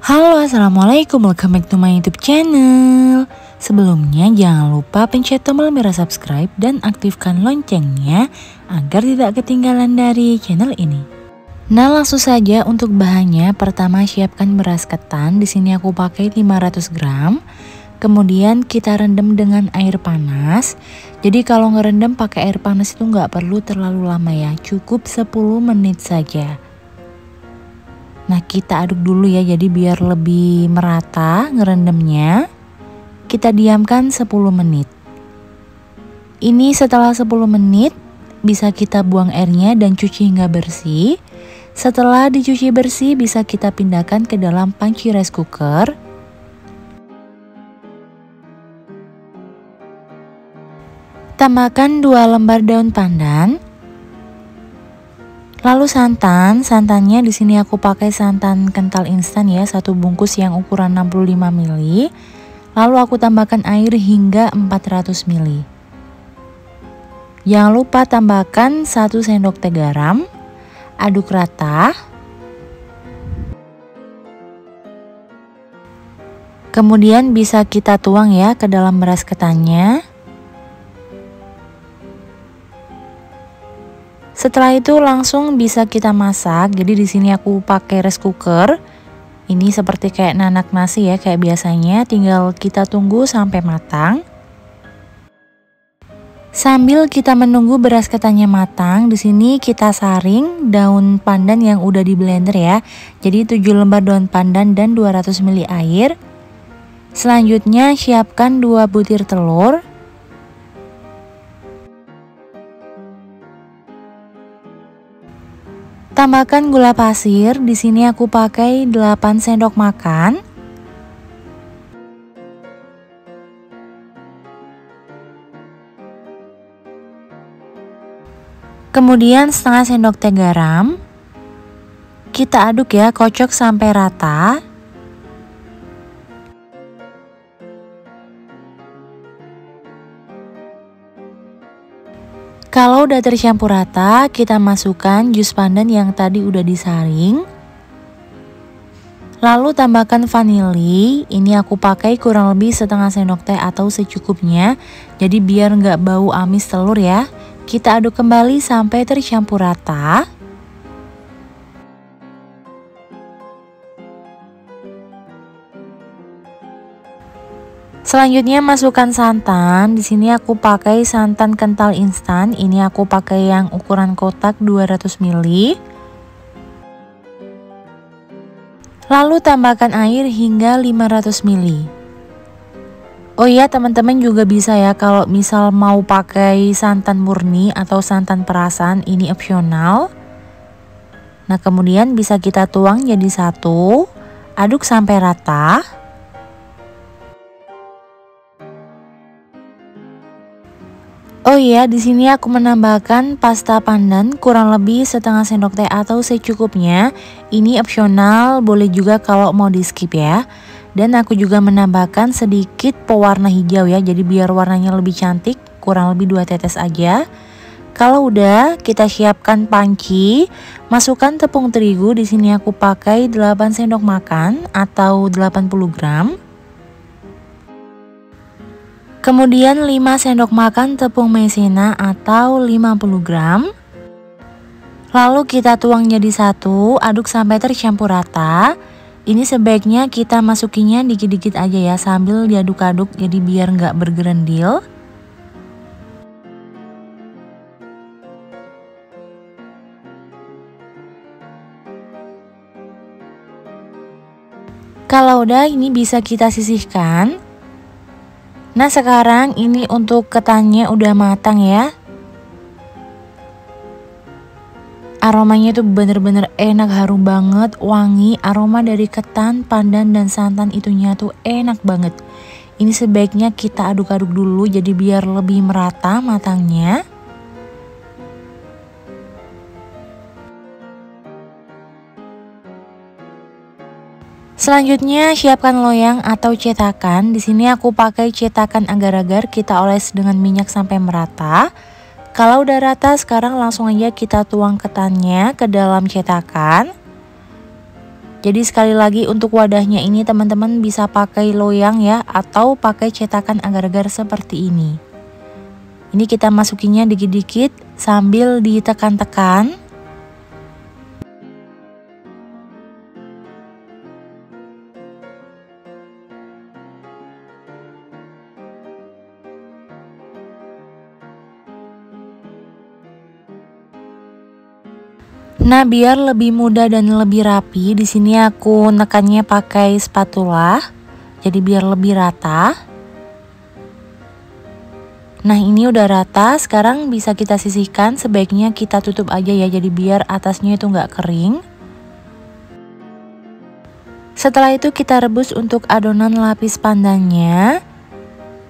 Halo, assalamualaikum, welcome back to my YouTube channel. Sebelumnya jangan lupa pencet tombol merah subscribe dan aktifkan loncengnya agar tidak ketinggalan dari channel ini. Nah, langsung saja untuk bahannya. Pertama, siapkan beras ketan. Di sini aku pakai 500 gram. Kemudian kita rendam dengan air panas. Jadi kalau ngerendam pakai air panas itu nggak perlu terlalu lama ya, cukup 10 menit saja. Nah, kita aduk dulu ya, jadi biar lebih merata ngerendamnya. Kita diamkan 10 menit. Ini setelah 10 menit bisa kita buang airnya dan cuci hingga bersih. Setelah dicuci bersih bisa kita pindahkan ke dalam panci rice cooker. Tambahkan 2 lembar daun pandan. Lalu santan, santannya di sini aku pakai santan kental instan ya, satu bungkus yang ukuran 65 ml. Lalu aku tambahkan air hingga 400 ml. Jangan lupa tambahkan 1 sendok teh garam. Aduk rata. Kemudian bisa kita tuang ya ke dalam beras ketannya. Setelah itu langsung bisa kita masak. Jadi di sini aku pakai rice cooker. Ini seperti kayak nanak nasi ya, kayak biasanya. Tinggal kita tunggu sampai matang. Sambil kita menunggu beras ketannya matang, di sini kita saring daun pandan yang udah di blender ya. Jadi 7 lembar daun pandan dan 200 ml air. Selanjutnya siapkan 2 butir telur. Tambahkan gula pasir, di sini aku pakai 8 sendok makan. Kemudian setengah sendok teh garam. Kita aduk ya, kocok sampai rata. Kalau udah tercampur rata, kita masukkan jus pandan yang tadi udah disaring. Lalu tambahkan vanili, ini aku pakai kurang lebih setengah sendok teh atau secukupnya. Jadi biar nggak bau amis telur ya. Kita aduk kembali sampai tercampur rata. Selanjutnya masukkan santan. Di sini aku pakai santan kental instan. Ini aku pakai yang ukuran kotak 200 ml. Lalu tambahkan air hingga 500 ml. Oh iya, teman-teman juga bisa ya kalau misal mau pakai santan murni atau santan perasan, ini opsional. Nah, kemudian bisa kita tuang jadi satu. Aduk sampai rata. Oh iya, di sini aku menambahkan pasta pandan kurang lebih setengah sendok teh atau secukupnya. Ini opsional, boleh juga kalau mau di skip ya. Dan aku juga menambahkan sedikit pewarna hijau ya, jadi biar warnanya lebih cantik, kurang lebih 2 tetes aja. Kalau udah, kita siapkan panci, masukkan tepung terigu. Di sini aku pakai 8 sendok makan atau 80 gram. Kemudian 5 sendok makan tepung maizena atau 50 gram. Lalu kita tuang jadi satu, aduk sampai tercampur rata. Ini sebaiknya kita masukinnya dikit-dikit aja ya sambil diaduk-aduk, jadi biar nggak bergerendil. Kalau udah, ini bisa kita sisihkan. Nah, sekarang ini untuk ketannya udah matang ya. Aromanya tuh bener-bener enak, harum banget, wangi. Aroma dari ketan, pandan, dan santan itunya tuh enak banget. Ini sebaiknya kita aduk-aduk dulu jadi biar lebih merata matangnya. Selanjutnya siapkan loyang atau cetakan. Di sini aku pakai cetakan agar-agar, kita oles dengan minyak sampai merata. Kalau udah rata, sekarang langsung aja kita tuang ketannya ke dalam cetakan. Jadi sekali lagi untuk wadahnya ini teman-teman bisa pakai loyang ya, atau pakai cetakan agar-agar seperti ini. Ini kita masukinnya dikit-dikit sambil ditekan-tekan. Nah, biar lebih mudah dan lebih rapi, di sini aku nekannya pakai spatula, jadi biar lebih rata. Nah, ini udah rata, sekarang bisa kita sisihkan, sebaiknya kita tutup aja ya, jadi biar atasnya itu nggak kering. Setelah itu kita rebus untuk adonan lapis pandannya.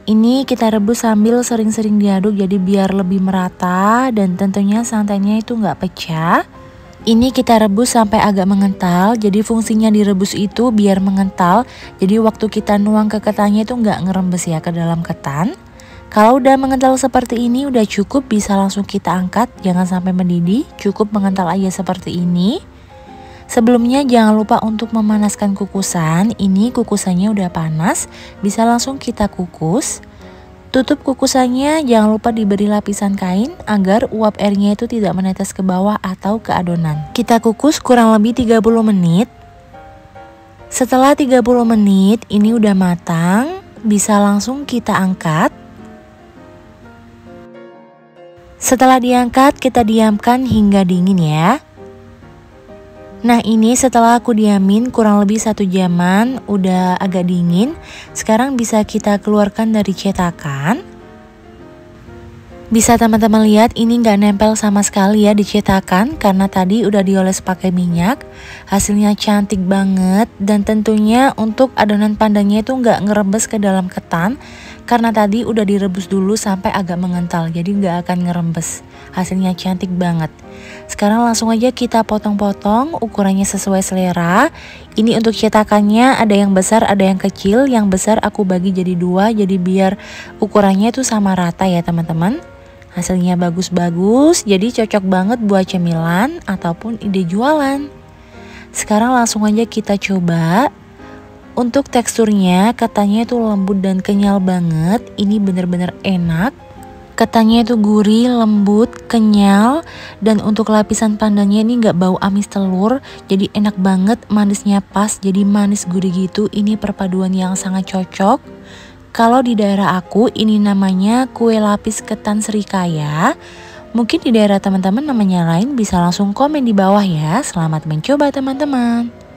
Ini kita rebus sambil sering-sering diaduk, jadi biar lebih merata dan tentunya santannya itu nggak pecah. Ini kita rebus sampai agak mengental, jadi fungsinya direbus itu biar mengental, jadi waktu kita nuang ke ketannya itu nggak ngerembes ya ke dalam ketan. Kalau udah mengental seperti ini udah cukup, bisa langsung kita angkat, jangan sampai mendidih, cukup mengental aja seperti ini. Sebelumnya jangan lupa untuk memanaskan kukusan, ini kukusannya udah panas, bisa langsung kita kukus. Tutup kukusannya jangan lupa diberi lapisan kain agar uap airnya itu tidak menetes ke bawah atau ke adonan. Kita kukus kurang lebih 30 menit. Setelah 30 menit ini udah matang, bisa langsung kita angkat. Setelah diangkat kita diamkan hingga dingin ya. Nah, ini setelah aku diamin kurang lebih 1 jaman, udah agak dingin. Sekarang bisa kita keluarkan dari cetakan. Bisa teman-teman lihat ini nggak nempel sama sekali ya di cetakan, karena tadi udah dioles pakai minyak. Hasilnya cantik banget dan tentunya untuk adonan pandannya itu nggak ngerembes ke dalam ketan, karena tadi udah direbus dulu sampai agak mengental, jadi nggak akan ngerembes. Hasilnya cantik banget. Sekarang langsung aja kita potong-potong ukurannya sesuai selera. Ini untuk cetakannya ada yang besar ada yang kecil. Yang besar aku bagi jadi 2, jadi biar ukurannya itu sama rata ya teman-teman. Hasilnya bagus-bagus, jadi cocok banget buat cemilan ataupun ide jualan. Sekarang langsung aja kita coba. Untuk teksturnya ketannya itu lembut dan kenyal banget. Ini bener-bener enak. Ketannya itu gurih, lembut, kenyal, dan untuk lapisan pandannya ini nggak bau amis telur, jadi enak banget, manisnya pas, jadi manis gurih gitu. Ini perpaduan yang sangat cocok. Kalau di daerah aku ini namanya kue lapis ketan Serikaya. Mungkin di daerah teman-teman namanya lain, bisa langsung komen di bawah ya. Selamat mencoba teman-teman.